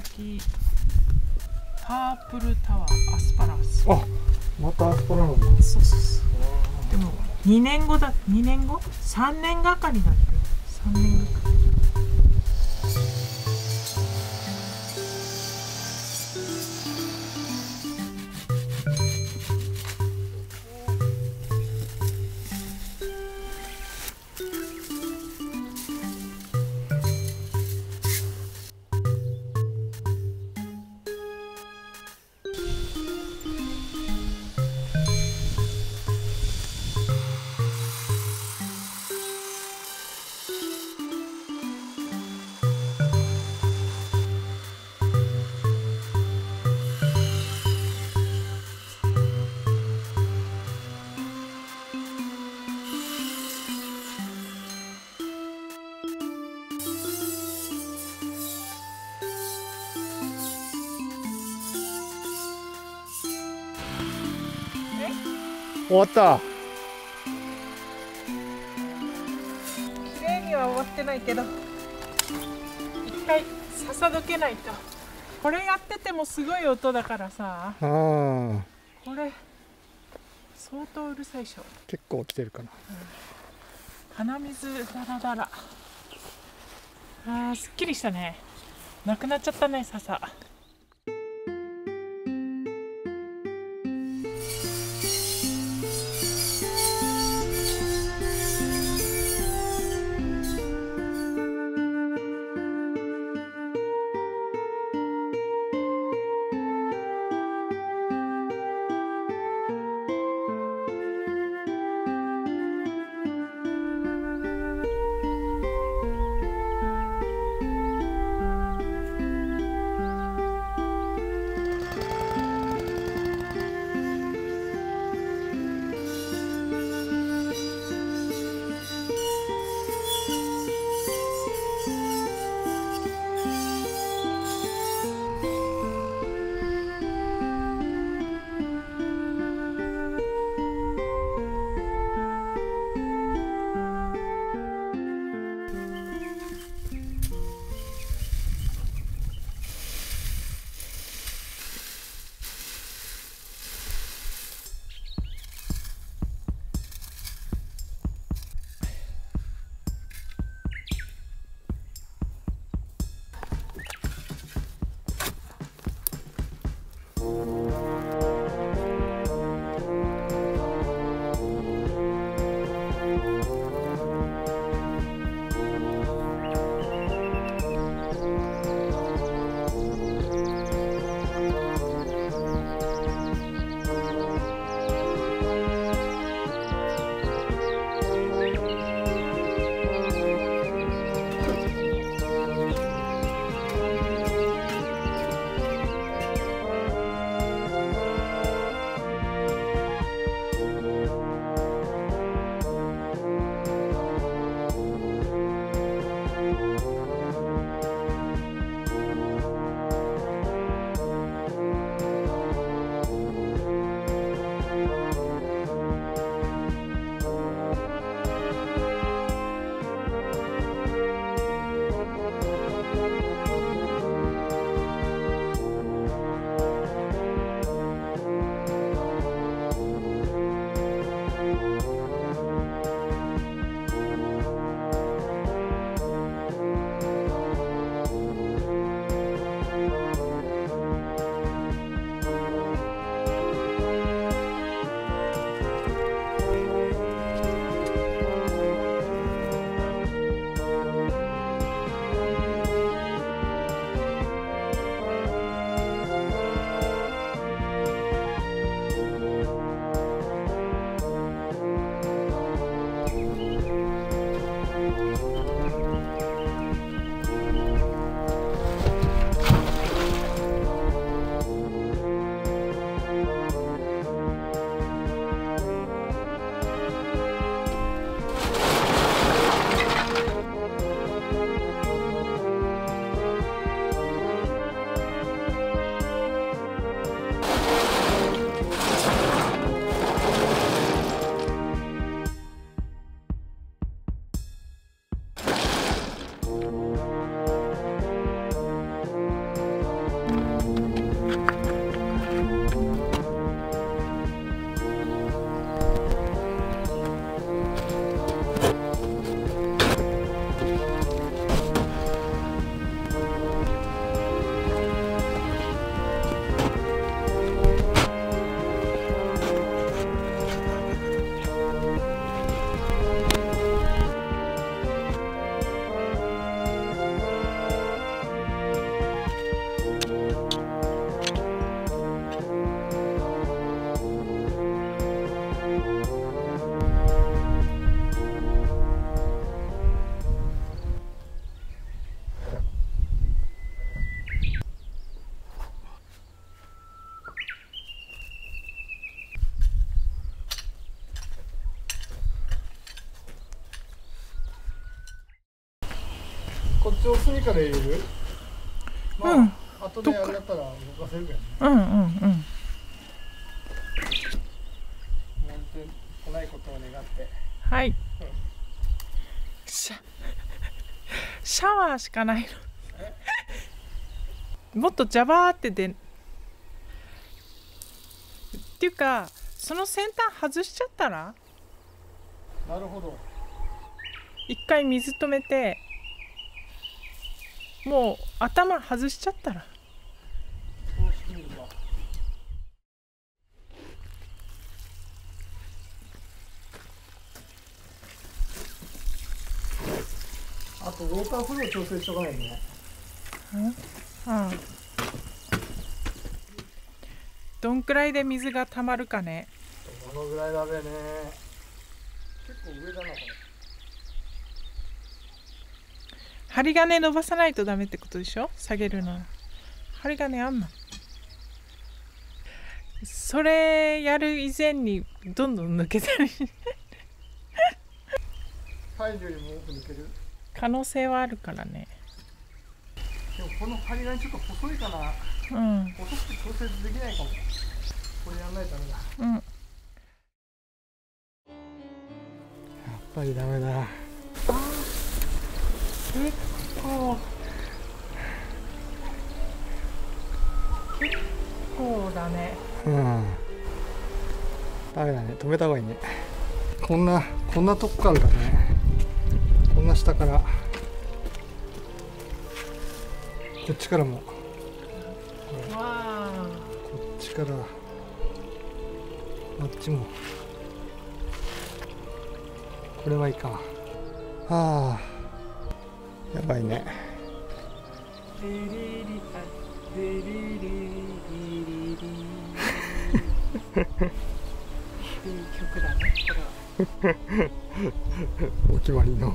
紫パープルタワーアスパラス。あ、またアスパラなんだ。そうそうそう。でも2年後だ、2年後、3年がかりだって。3年がかり。終わった。綺麗には終わってないけど、一回笹どけないと。これやっててもすごい音だからさ。これ相当うるさいでしょ。結構来てるかな。鼻水ダラダラ。ああ、すっきりしたね。なくなっちゃったね、笹。一応スイカで入れる。まあ、うん、後であれだったら動かせるけどね。うんうんうん。戻ってこないことを願って。はい。うん、シャワーしかないの。もっとジャバーって出る。っていうか、その先端外しちゃったら。なるほど。一回水止めて。もう頭外しちゃったら。あとウォーターフロー調整しとかないね。うん。どんくらいで水が溜まるかね。どのぐらいだべね。結構上だなこれ。針金伸ばさないとダメってことでしょ、下げるのは。針金あんの。それやる以前にどんどん抜けたり体重よりも多く抜ける可能性はあるからね。でもこの針金ちょっと細いかな。うん、細くて調節できないかも。これやんないとダメだ。うん、やっぱりダメだ。結構だね。うん、ダメだね。止めた方がいいね。こんなとこからだね。こんな下からこっちからも、うん、こっちからあっちもこれはいいか。はあ、やばいね。いい曲だね、これは。お決まりの。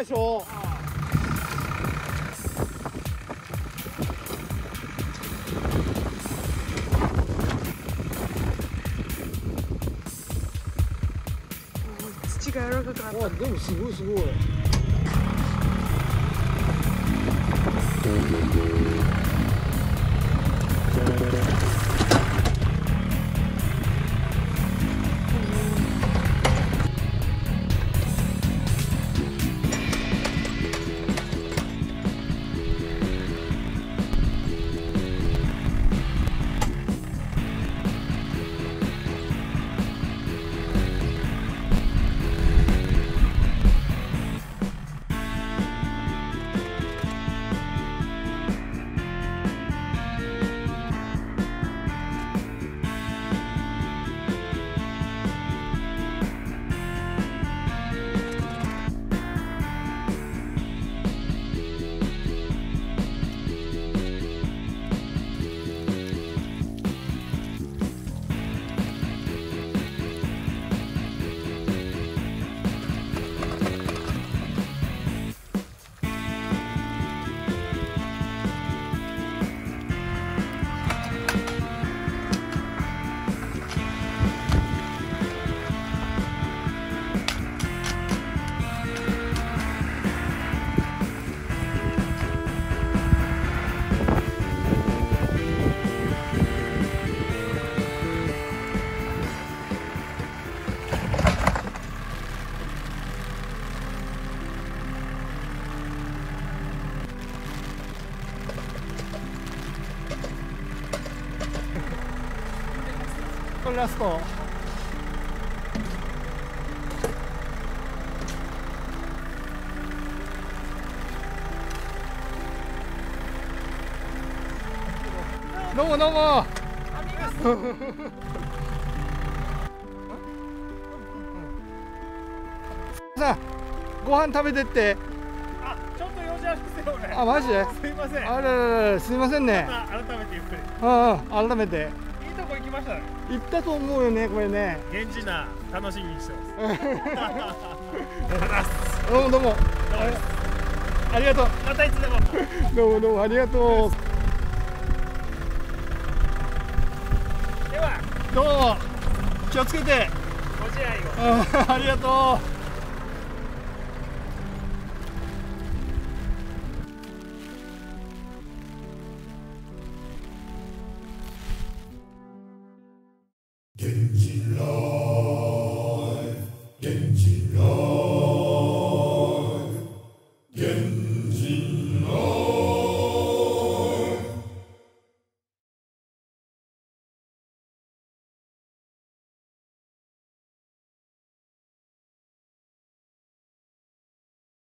でしょ。土が柔らかくなった。でもすごいすごい。これラスト。どうもどうも。さあ、ご飯食べてって。あ、ちょっと用事あるんですよ、俺。あ、マジで。すいません。あらら、すいませんね。また改めてゆっくり。うん、改めて。いいとこ行きましたね。行ったと思うよね、これね。現地な楽しみにしてます。どうもどうも。ありがとう。またいつでも。どうもどうもありがとう。ではどうも気をつけて。ご自愛を。ありがとう。